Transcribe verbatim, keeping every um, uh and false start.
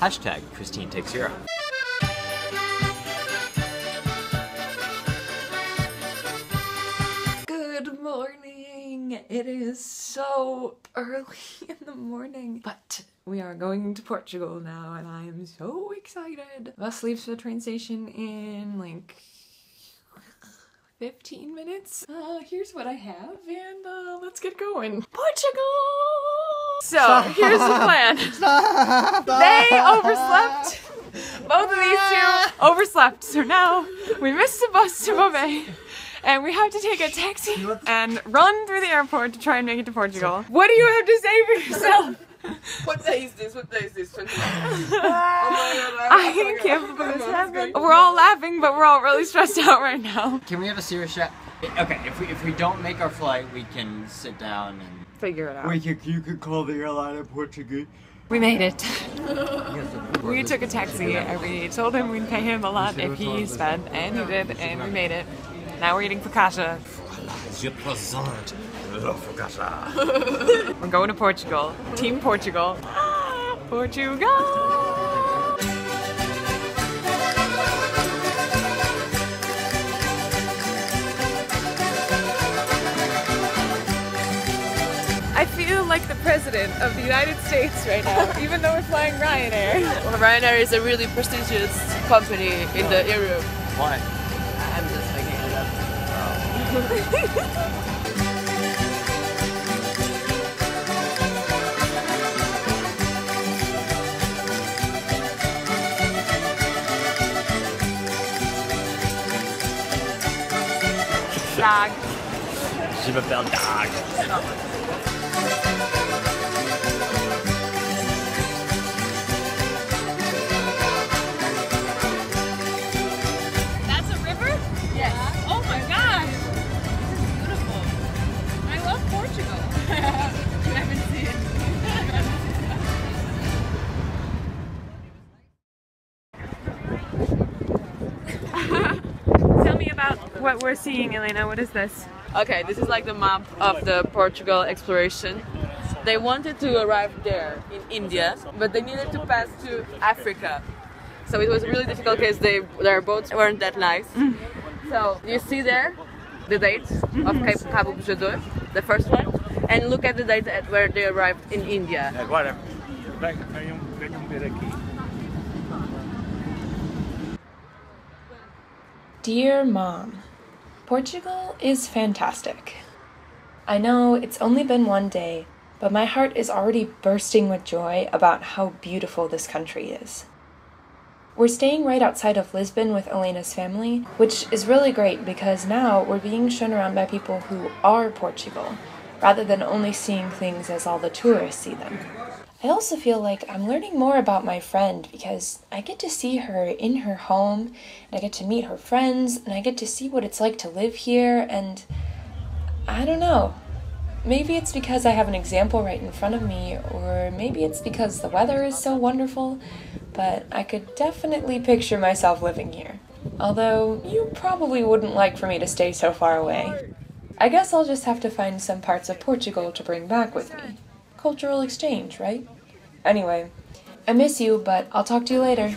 Hashtag Christine Takes Europe. Good morning. It is so early in the morning, but we are going to Portugal now and I am so excited. The bus leaves the train station in like fifteen minutes. Uh, here's what I have and uh, let's get going. Portugal! So Stop. Here's the plan. Stop. They overslept. Both of these two overslept. So now we missed the bus to Bombay and we have to take a taxi and run through the airport to try and make it to Portugal. What do you have to say for yourself? What day is this? What day is this? I can't believe this happened. We're all laughing, but we're all really stressed out right now. Can we have a serious chat? Okay, if we if we don't make our flight, we can sit down and figure it out. We could you could call the airline in Portugal. We made it. We took a taxi and we told him we'd pay him a lot if he spent, and he did, and we made it. Now we're eating focaccia. We're going to Portugal. Team Portugal. Ah, Portugal! I feel like the President of the United States right now, even though we're flying Ryanair. Well, Ryanair is a really prestigious company in oh. the Europe. Why? I'm just making it up. Oh. Dag. Je m'appelle Dag. That's a river? Yes. Yeah. Oh my gosh. This is beautiful. I love Portugal. You haven't seen it. Tell me about what we're seeing, Elena. What is this? Okay, this is like the map of the Portugal exploration. They wanted to arrive there in India, but they needed to pass to Africa. So it was really difficult because they, their boats weren't that nice. Mm. So you see there the dates of Cape Bojador, the first one, and look at the date at where they arrived in India. Dear Mom, Portugal is fantastic. I know it's only been one day, but my heart is already bursting with joy about how beautiful this country is. We're staying right outside of Lisbon with Elena's family, which is really great because now we're being shown around by people who are Portugal, rather than only seeing things as all the tourists see them. I also feel like I'm learning more about my friend because I get to see her in her home, and I get to meet her friends, and I get to see what it's like to live here, and I don't know. Maybe it's because I have an example right in front of me, or maybe it's because the weather is so wonderful, but I could definitely picture myself living here. Although, you probably wouldn't like for me to stay so far away. I guess I'll just have to find some parts of Portugal to bring back with me. Cultural exchange, right? Anyway, I miss you, but I'll talk to you later.